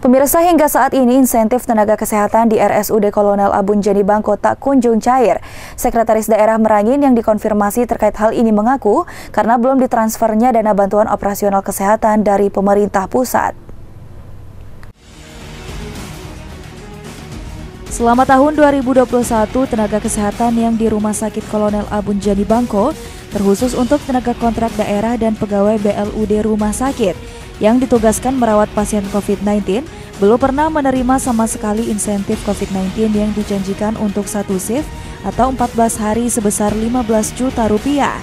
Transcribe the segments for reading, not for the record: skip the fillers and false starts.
Pemirsa, hingga saat ini insentif tenaga kesehatan di RSUD Kolonel Abun Jani Bangko tak kunjung cair. Sekretaris Daerah Merangin yang dikonfirmasi terkait hal ini mengaku karena belum ditransfernya dana bantuan operasional kesehatan dari pemerintah pusat. Selama tahun 2021, tenaga kesehatan yang di Rumah Sakit Kolonel Abun Jani Bangko terkhusus untuk tenaga kontrak daerah dan pegawai BLUD rumah sakit yang ditugaskan merawat pasien COVID-19 belum pernah menerima sama sekali insentif COVID-19 yang dijanjikan untuk satu shift atau 14 hari sebesar 15 juta rupiah.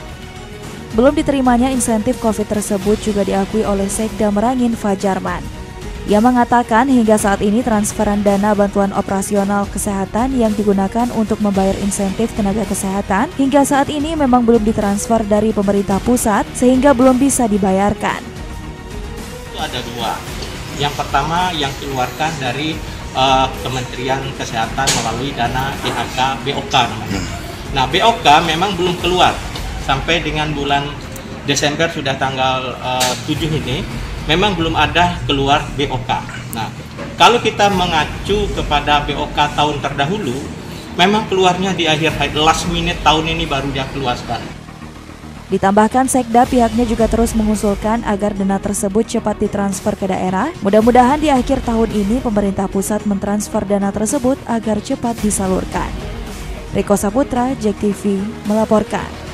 Belum diterimanya insentif COVID tersebut juga diakui oleh Sekda Merangin Fajarman. Ia mengatakan hingga saat ini transferan dana bantuan operasional kesehatan yang digunakan untuk membayar insentif tenaga kesehatan hingga saat ini memang belum ditransfer dari pemerintah pusat sehingga belum bisa dibayarkan. Itu ada dua. Yang pertama yang dikeluarkan dari Kementerian Kesehatan melalui dana IHK BOK. Nah, BOK memang belum keluar sampai dengan bulan Desember, sudah tanggal 7 ini. Memang belum ada keluar BOK. Nah, kalau kita mengacu kepada BOK tahun terdahulu, memang keluarnya di akhir last minute tahun ini baru dia keluarkan. Ditambahkan Sekda pihaknya juga terus mengusulkan agar dana tersebut cepat ditransfer ke daerah. Mudah-mudahan di akhir tahun ini pemerintah pusat mentransfer dana tersebut agar cepat disalurkan. Rico Saputra, Jek TV melaporkan.